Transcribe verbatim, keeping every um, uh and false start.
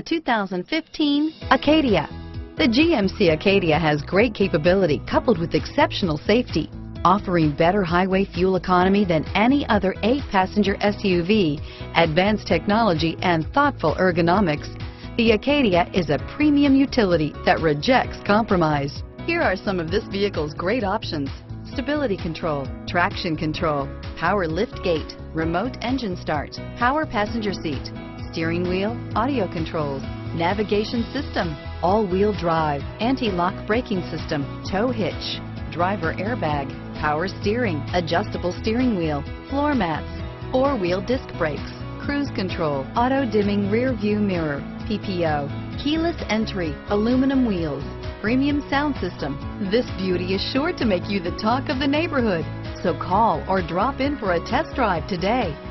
The two thousand fifteen Acadia. The G M C Acadia has great capability coupled with exceptional safety, offering better highway fuel economy than any other eight passenger S U V, advanced technology and thoughtful ergonomics. The Acadia is a premium utility that rejects compromise. Here are some of this vehicle's great options: stability control, traction control, power lift gate, remote engine start, power passenger seat, steering wheel audio controls, navigation system, all-wheel drive, anti-lock braking system, tow hitch, driver airbag, power steering, adjustable steering wheel, floor mats, four-wheel disc brakes, cruise control, auto-dimming rear view mirror, P P O, keyless entry, aluminum wheels, premium sound system. This beauty is sure to make you the talk of the neighborhood, so call or drop in for a test drive today.